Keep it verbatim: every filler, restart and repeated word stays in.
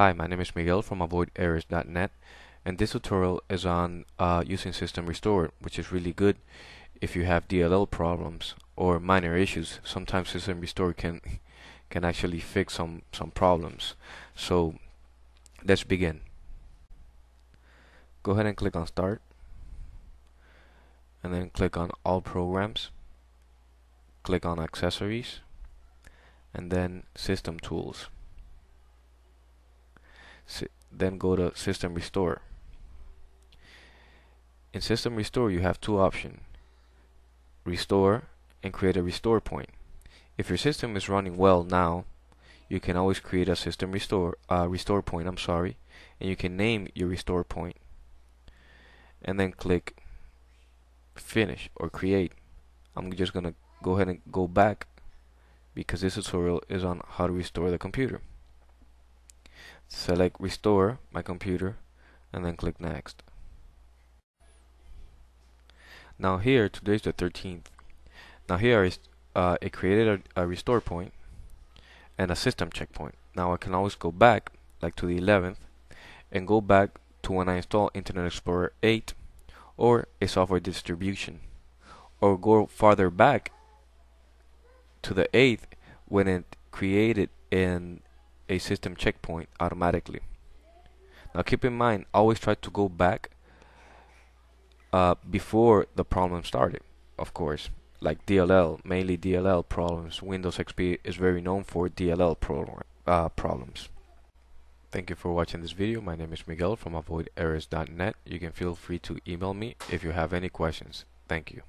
Hi, my name is Miguel from Avoid Errors dot net, and this tutorial is on uh, using System Restore, which is really good if you have D L L problems or minor issues. Sometimes System Restore can can actually fix some some problems. So let's begin. Go ahead and click on Start, and then click on All Programs. Click on Accessories, and then System Tools. Then go to System Restore. In System Restore you have two options: restore and create a restore point. If your system is running well now, you can always create a system restore uh, restore point, I'm sorry, and you can name your restore point and then click Finish or Create. I'm just gonna go ahead and go back because this tutorial is on how to restore the computer. Select Restore My Computer and then click Next. Now here, today's the thirteenth. Now here is uh, it created a, a restore point and a system checkpoint. Now I can always go back, like to the eleventh, and go back to when I install Internet Explorer eight or a software distribution, or go farther back to the eighth when it created an a system checkpoint automatically. Now keep in mind, always try to go back uh, before the problem started, of course, like D L L, mainly D L L problems. Windows X P is very known for D L L pro uh, problems. Thank you for watching this video. My name is Miguel from Avoid Errors dot net. You can feel free to email me if you have any questions. Thank you.